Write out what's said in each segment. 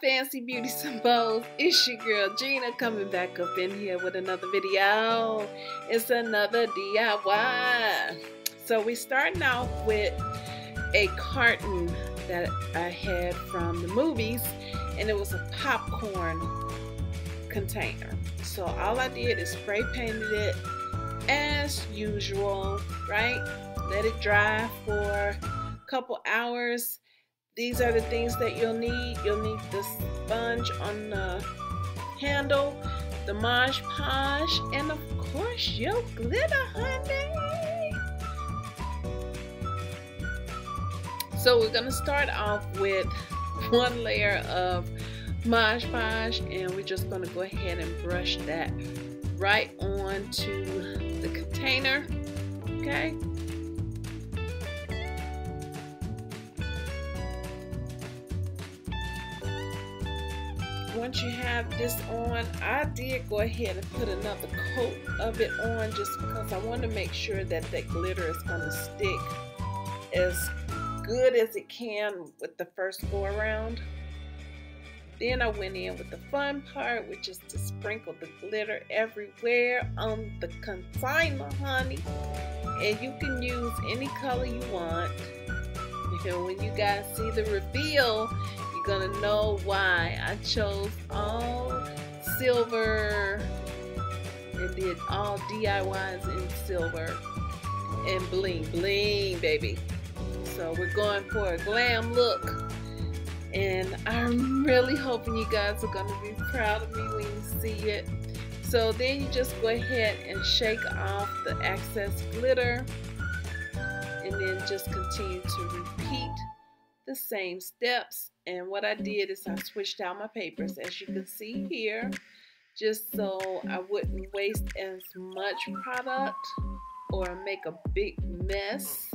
fancy beauty symbols, it's your girl Gina coming back up in here with another video. It's another DIY. So we're starting off with a carton that I had from the movies, and it was a popcorn container. So all I did is spray painted it as usual, right? Let it dry for a couple hours. These are the things that you'll need. You'll need the sponge on the handle, the Mod Podge, and of course your glitter, honey. So we're gonna start off with one layer of Mod Podge, and we're just gonna go ahead and brush that right onto the container, okay? Once you have this on, I did go ahead and put another coat of it on just because I want to make sure that that glitter is going to stick as good as it can with the first go around. Then I went in with the fun part, which is to sprinkle the glitter everywhere on the container, honey. And you can use any color you want. And when you guys see the reveal, gonna know why I chose all silver and did all DIYs in silver and bling bling, baby. So we're going for a glam look, and I'm really hoping you guys are gonna be proud of me when you see it. So then you just go ahead and shake off the excess glitter, and then just continue to repeat the same steps. And what I did is I switched out my papers, as you can see here, just so I wouldn't waste as much product or make a big mess.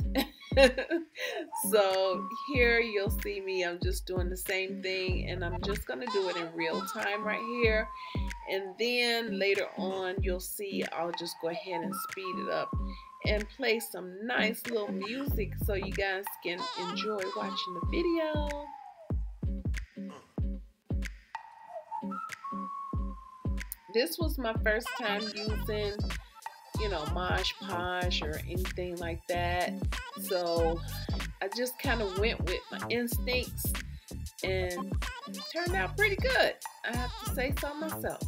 So here you'll see me, I'm just doing the same thing, and I'm just gonna do it in real time right here, and then later on you'll see I'll just go ahead and speed it up and play some nice little music so you guys can enjoy watching the video. This was my first time using, you know, Mod Podge or anything like that, so I just kind of went with my instincts, and it turned out pretty good, I have to say so myself.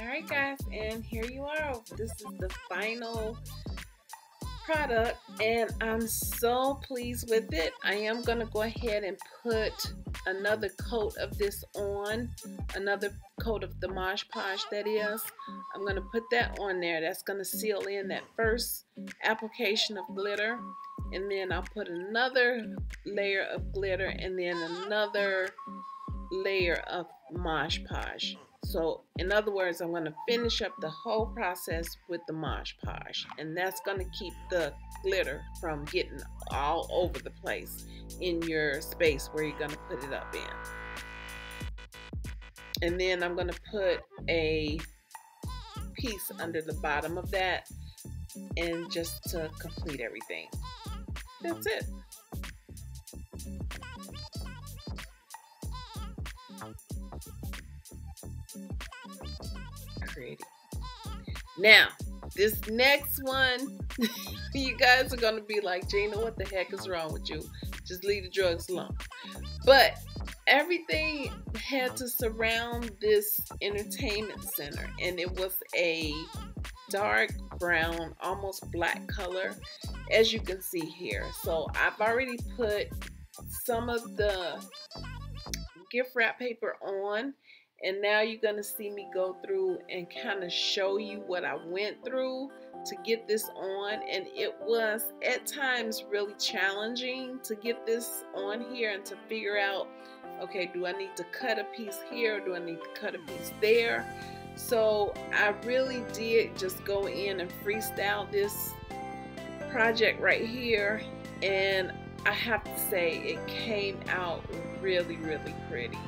Alright guys, and here you are. This is the final product and I'm so pleased with it. I am going to go ahead and put another coat of this on, another coat of the Mod Podge that is. I'm going to put that on there. That's going to seal in that first application of glitter, and then I'll put another layer of glitter and then another layer of Mod Podge. So in other words, I'm going to finish up the whole process with the Mod Podge, and that's going to keep the glitter from getting all over the place in your space where you're going to put it up in. And then I'm going to put a piece under the bottom of that, and just to complete everything. That's it. Pretty. Now, this next one, you guys are going to be like, Gina, what the heck is wrong with you? Just leave the drugs alone. But everything had to surround this entertainment center, and it was a dark brown, almost black color, as you can see here. So I've already put some of the gift wrap paper on, and now you're going to see me go through and kind of show you what I went through to get this on. And it was at times really challenging to get this on here and to figure out, okay, do I need to cut a piece here? Or do I need to cut a piece there? So I really did just go in and freestyle this project right here. And I have to say it came out really, really pretty.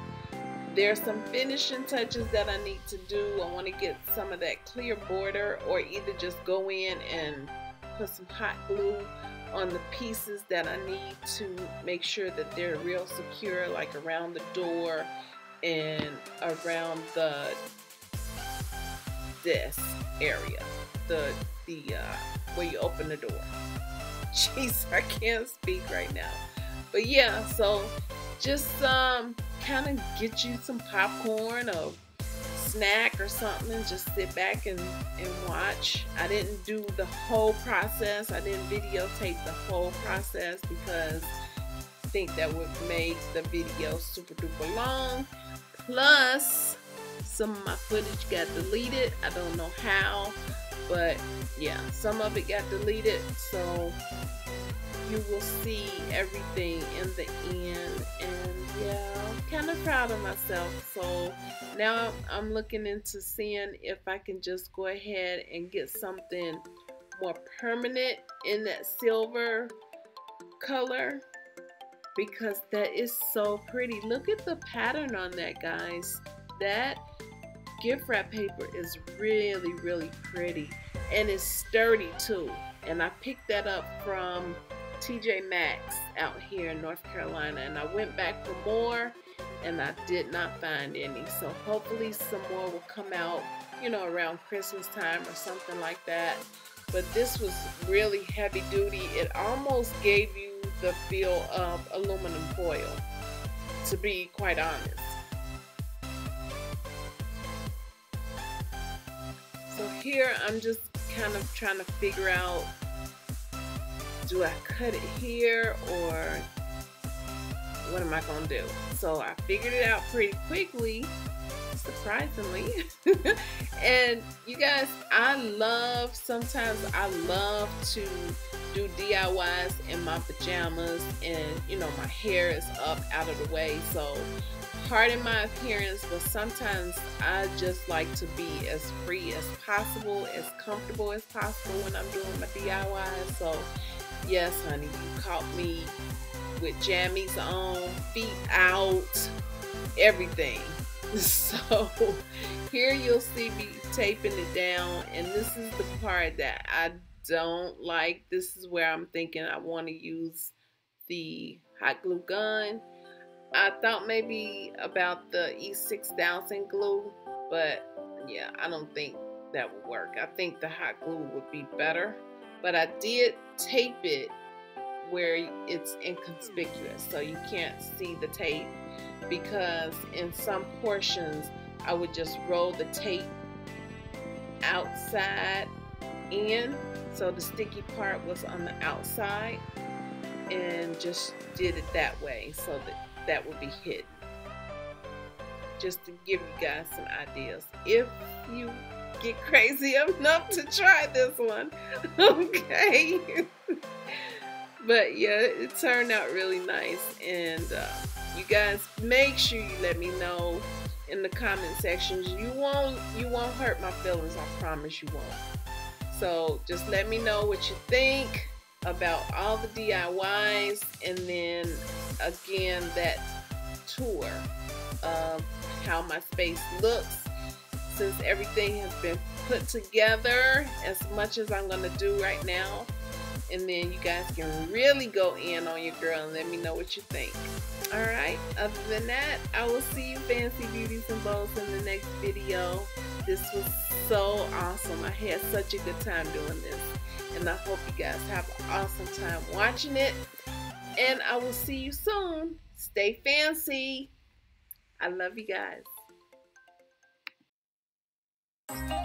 There's some finishing touches that I need to do. I want to get some of that clear border, or either just go in and put some hot glue on the pieces that I need to make sure that they're real secure, like around the door and around the desk area, the where you open the door. Jeez, I can't speak right now. But yeah, so just kind of get you some popcorn or snack or something and just sit back and watch. I didn't do the whole process. I didn't videotape the whole process because I think that would make the video super duper long. Plus, some of my footage got deleted. I don't know how, but yeah, some of it got deleted. So you will see everything in the end, and yeah, I'm kind of proud of myself. So now I'm looking into seeing if I can just go ahead and get something more permanent in that silver color, because that is so pretty. Look at the pattern on that, guys. That gift wrap paper is really, really pretty, and it's sturdy too. And I picked that up from TJ Maxx out here in North Carolina, and I went back for more and I did not find any. So hopefully some more will come out, you know, around Christmas time or something like that. But this was really heavy duty. It almost gave you the feel of aluminum foil, to be quite honest. So here I'm just kind of trying to figure out, do I cut it here or what am I gonna do? So I figured it out pretty quickly, surprisingly. And you guys, sometimes I love to do DIYs in my pajamas, and you know, my hair is up out of the way, so pardon my appearance, but sometimes I just like to be as free as possible, as comfortable as possible when I'm doing my DIYs. So yes, honey, you caught me with jammies on, feet out, everything. So here you'll see me taping it down, and this is the part that I don't like. This is where I'm thinking I want to use the hot glue gun. I thought maybe about the E6000 glue, but yeah, I don't think that would work. I think the hot glue would be better. But I did tape it where it's inconspicuous, so you can't see the tape, because in some portions I would just roll the tape outside in, So the sticky part was on the outside, and just did it that way so that would be hidden. Just to give you guys some ideas, if you get crazy enough to try this one, okay? But yeah, it turned out really nice, and you guys, make sure you let me know in the comment sections. You won't hurt my feelings, I promise you won't. So just let me know what you think about all the DIYs, and then again that tour of how my space looks, since everything has been put together as much as I'm gonna do right now. And then you guys can really go in on your girl and let me know what you think. Alright, other than that, I will see you fancy beauties and bows in the next video. This was so awesome. I had such a good time doing this, and I hope you guys have an awesome time watching it, and I will see you soon. Stay fancy. I love you guys.